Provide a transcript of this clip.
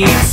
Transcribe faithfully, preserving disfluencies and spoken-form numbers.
need